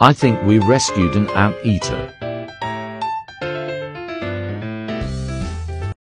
I think we rescued an ant-eater.